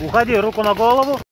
Уходи, руку на голову.